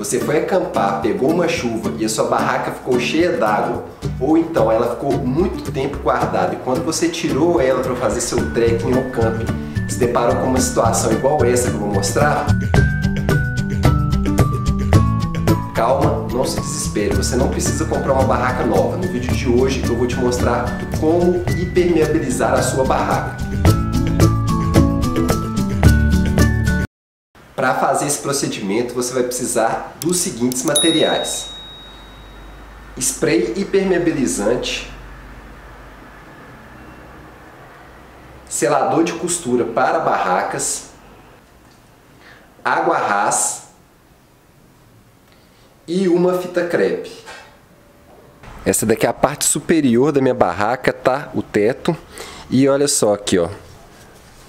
Você foi acampar, pegou uma chuva e a sua barraca ficou cheia d'água, ou então ela ficou muito tempo guardada e quando você tirou ela para fazer seu trekking ou camping, se deparou com uma situação igual essa que eu vou mostrar? Calma, não se desespere, você não precisa comprar uma barraca nova. No vídeo de hoje eu vou te mostrar como impermeabilizar a sua barraca. Para fazer esse procedimento, você vai precisar dos seguintes materiais: spray impermeabilizante, selador de costura para barracas, água ras e uma fita crepe. Essa daqui é a parte superior da minha barraca, tá? O teto. E olha só aqui, ó.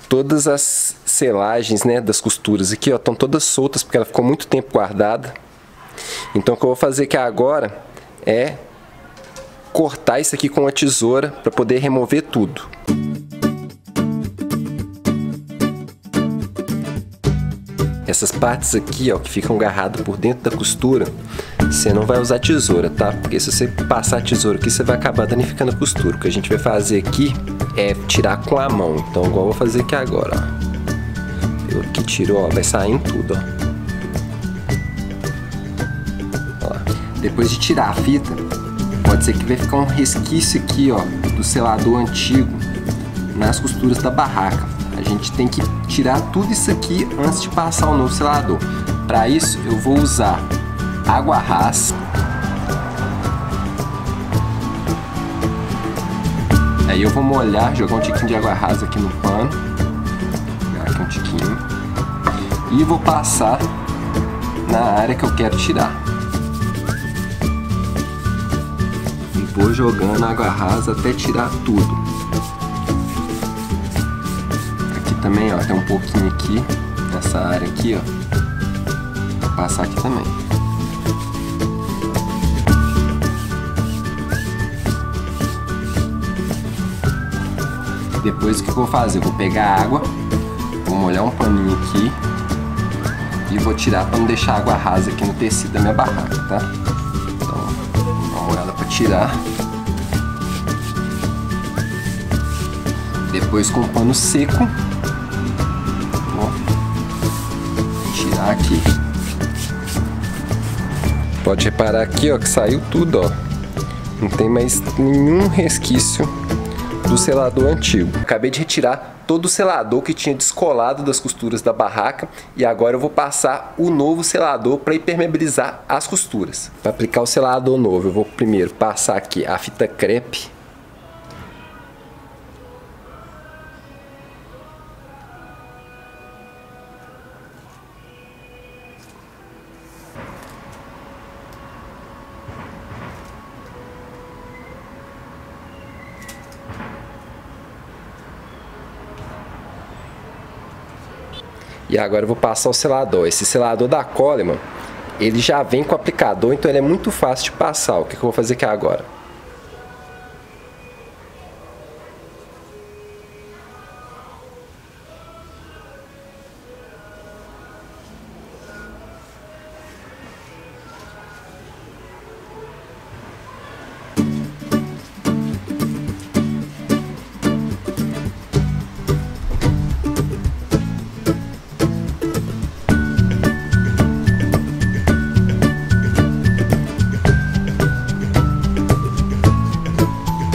Todas as selagens, né, das costuras aqui, ó, estão todas soltas porque ela ficou muito tempo guardada. Então o que eu vou fazer aqui agora é cortar isso aqui com a tesoura para poder remover tudo. Essas partes aqui, ó, que ficam agarradas por dentro da costura, você não vai usar tesoura, tá? Porque se você passar a tesoura aqui, você vai acabar danificando a costura. O que a gente vai fazer aqui é tirar com a mão. Então, igual eu vou fazer aqui agora, ó. Eu aqui tiro, ó, vai saindo tudo, ó. Ó. Depois de tirar a fita, pode ser que vai ficar um resquício aqui, ó, do selador antigo nas costuras da barraca. A gente tem que tirar tudo isso aqui antes de passar o novo selador. Para isso, eu vou usar água ras. Aí eu vou molhar, jogar um tiquinho de água rasa aqui no pano. Jogar aqui um tiquinho. E vou passar na área que eu quero tirar. E vou jogando água rasa até tirar tudo. Aqui também, ó, tem um pouquinho aqui, nessa área aqui, ó. Vou passar aqui também. Depois o que eu vou fazer? Eu vou pegar a água, vou molhar um paninho aqui e vou tirar para não deixar a água rasa aqui no tecido da minha barraca, tá? Então, vou dar uma olhada para tirar. Depois com o pano seco, vou tirar aqui. Pode reparar aqui, ó, que saiu tudo, ó. Não tem mais nenhum resquício do selador antigo. Acabei de retirar todo o selador que tinha descolado das costuras da barraca e agora eu vou passar o novo selador para impermeabilizar as costuras. Para aplicar o selador novo, eu vou primeiro passar aqui a fita crepe. E agora eu vou passar o selador. Esse selador da Coleman, ele já vem com o aplicador, então ele é muito fácil de passar. O que eu vou fazer aqui agora?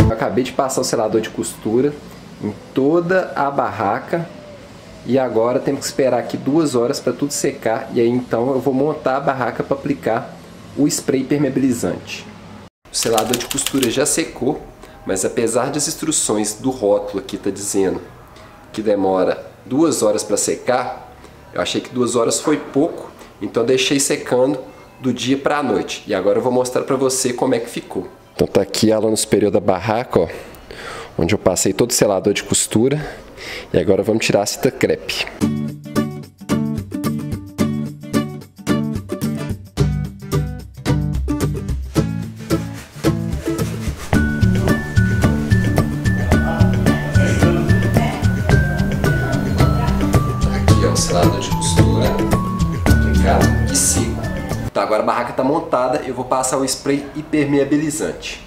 Acabei de passar o selador de costura em toda a barraca e agora temos que esperar aqui 2 horas para tudo secar e aí então eu vou montar a barraca para aplicar o spray impermeabilizante. O selador de costura já secou, mas apesar das instruções do rótulo aqui tá dizendo que demora 2 horas para secar, eu achei que 2 horas foi pouco, então eu deixei secando do dia para a noite e agora eu vou mostrar para você como é que ficou. Então tá aqui a lona superior da barraca, ó, onde eu passei todo o selador de costura e agora vamos tirar a fita crepe. Aqui ó, o selador de costura aplicado e seco. Tá, agora a barraca tá montada, eu vou passar o spray impermeabilizante.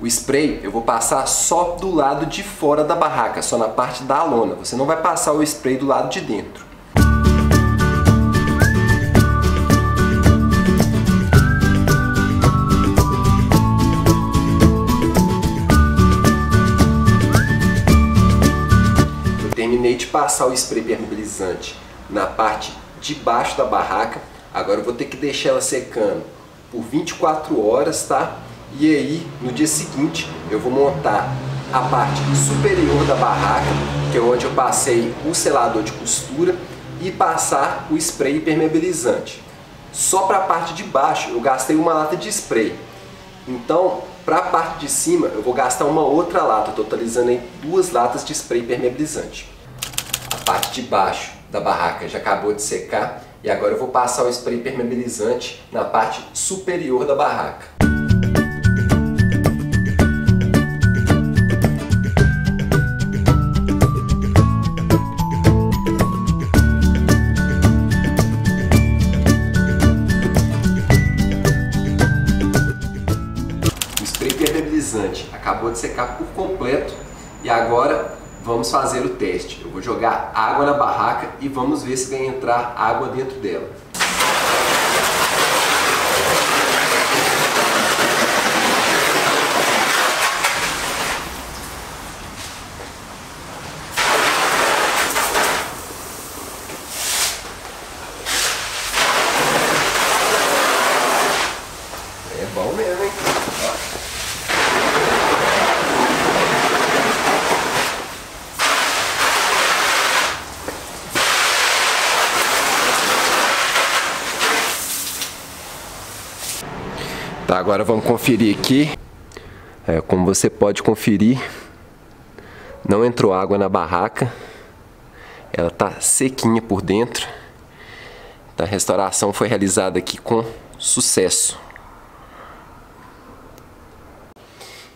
O spray eu vou passar só do lado de fora da barraca, só na parte da lona. Você não vai passar o spray do lado de dentro. Eu terminei de passar o spray impermeabilizante na parte de baixo da barraca. Agora eu vou ter que deixar ela secando por 24 horas, tá? E aí, no dia seguinte, eu vou montar a parte superior da barraca, que é onde eu passei o selador de costura, e passar o spray impermeabilizante. Só para a parte de baixo eu gastei uma lata de spray. Então, para a parte de cima eu vou gastar uma outra lata, totalizando aí 2 latas de spray impermeabilizante. A parte de baixo da barraca já acabou de secar e agora eu vou passar o spray impermeabilizante na parte superior da barraca. Acabou de secar por completo e agora vamos fazer o teste. Eu vou jogar água na barraca e vamos ver se vai entrar água dentro dela. É bom mesmo, hein? Tá, agora vamos conferir aqui. Como você pode conferir, não entrou água na barraca. Ela tá sequinha por dentro. Então, a restauração foi realizada aqui com sucesso.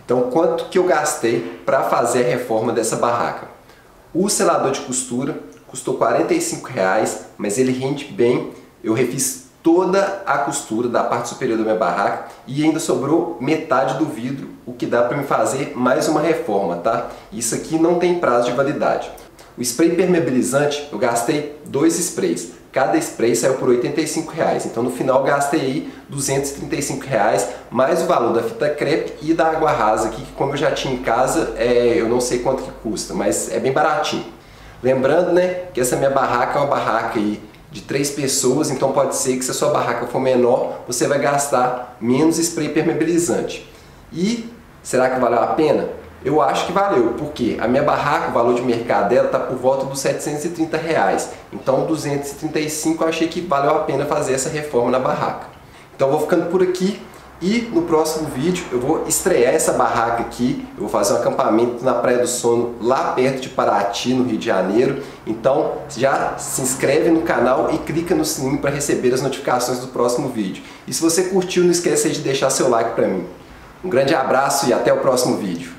Então, quanto que eu gastei para fazer a reforma dessa barraca? O selador de costura custou R$45,00, mas ele rende bem. Eu refiz toda a costura da parte superior da minha barraca e ainda sobrou metade do vidro, o que dá para me fazer mais uma reforma, tá? Isso aqui não tem prazo de validade. O spray impermeabilizante, eu gastei 2 sprays. Cada spray saiu por R$85,00, então no final gastei aí R$235,00, mais o valor da fita crepe e da água rasa aqui, que como eu já tinha em casa, eu não sei quanto que custa, mas é bem baratinho. Lembrando, né, que essa minha barraca é uma barraca aí de 3 pessoas, então pode ser que se a sua barraca for menor, você vai gastar menos spray impermeabilizante. E será que valeu a pena? Eu acho que valeu, porque a minha barraca, o valor de mercado dela está por volta dos R$730, então R$235 eu achei que valeu a pena fazer essa reforma na barraca. Então eu vou ficando por aqui e no próximo vídeo eu vou estrear essa barraca aqui, eu vou fazer um acampamento na Praia do Sono, lá perto de Paraty, no Rio de Janeiro. Então já se inscreve no canal e clica no sininho para receber as notificações do próximo vídeo. E se você curtiu, não esqueça de deixar seu like para mim. Um grande abraço e até o próximo vídeo.